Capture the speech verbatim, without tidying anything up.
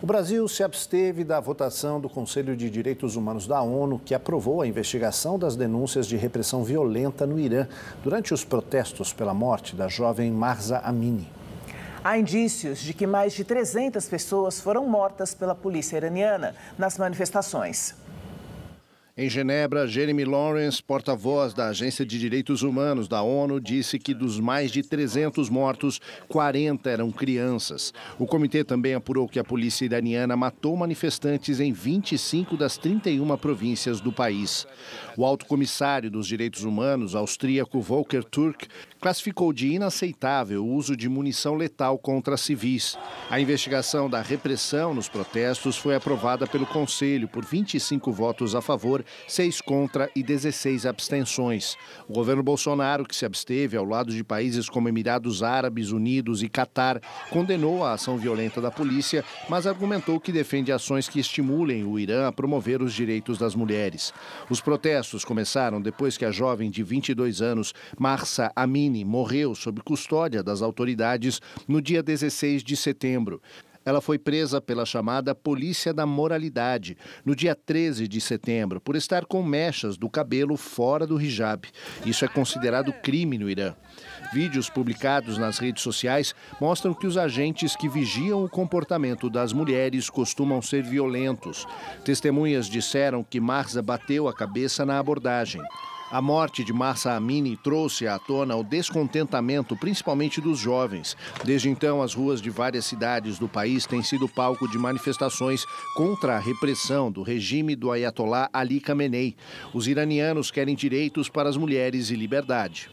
O Brasil se absteve da votação do Conselho de Direitos Humanos da ONU, que aprovou a investigação das denúncias de repressão violenta no Irã durante os protestos pela morte da jovem Mahsa Amini. Há indícios de que mais de trezentas pessoas foram mortas pela polícia iraniana nas manifestações. Em Genebra, Jeremy Laurence, porta-voz da Agência de Direitos Humanos da ONU, disse que dos mais de trezentos mortos, quarenta eram crianças. O comitê também apurou que a polícia iraniana matou manifestantes em vinte e cinco das trinta e uma províncias do país. O alto comissário dos direitos humanos, austríaco Volker Turk, classificou de inaceitável o uso de munição letal contra civis. A investigação da repressão nos protestos foi aprovada pelo Conselho por vinte e cinco votos a favor, seis contra e dezesseis abstenções. O governo Bolsonaro, que se absteve ao lado de países como Emirados Árabes Unidos e Catar, condenou a ação violenta da polícia, mas argumentou que defende ações que estimulem o Irã a promover os direitos das mulheres. Os protestos começaram depois que a jovem de vinte e dois anos, Mahsa Amini, morreu sob custódia das autoridades no dia dezesseis de setembro. Ela foi presa pela chamada Polícia da Moralidade, no dia treze de setembro, por estar com mechas do cabelo fora do hijab. Isso é considerado crime no Irã. Vídeos publicados nas redes sociais mostram que os agentes que vigiam o comportamento das mulheres costumam ser violentos. Testemunhas disseram que Mahsa bateu a cabeça na abordagem. A morte de Mahsa Amini trouxe à tona o descontentamento, principalmente dos jovens. Desde então, as ruas de várias cidades do país têm sido palco de manifestações contra a repressão do regime do Ayatollah Ali Khamenei. Os iranianos querem direitos para as mulheres e liberdade.